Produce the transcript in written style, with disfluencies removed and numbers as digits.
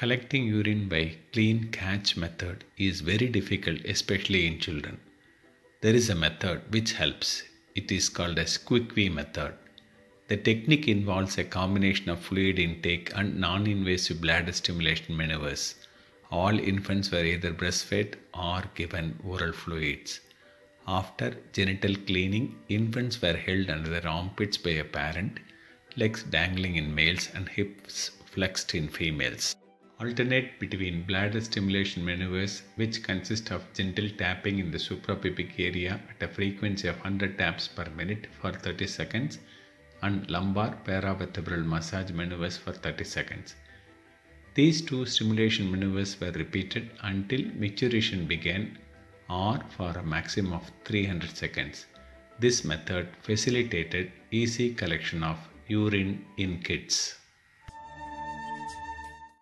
collecting urine by clean catch method is very difficult, especially in children. There is a method which helps. It is called as Quick-Wee method. The technique involves a combination of fluid intake and non-invasive bladder stimulation maneuvers. All infants were either breastfed or given oral fluids. After genital cleaning, infants were held under their armpits by a parent, legs dangling in males and hips flexed in females. Alternate between bladder stimulation maneuvers, which consist of gentle tapping in the suprapubic area at a frequency of 100 taps per minute for 30 seconds, and lumbar paravertebral massage maneuvers for 30 seconds. These two stimulation maneuvers were repeated until maturation began, or for a maximum of 300 seconds. This method facilitated easy collection of urine in kids.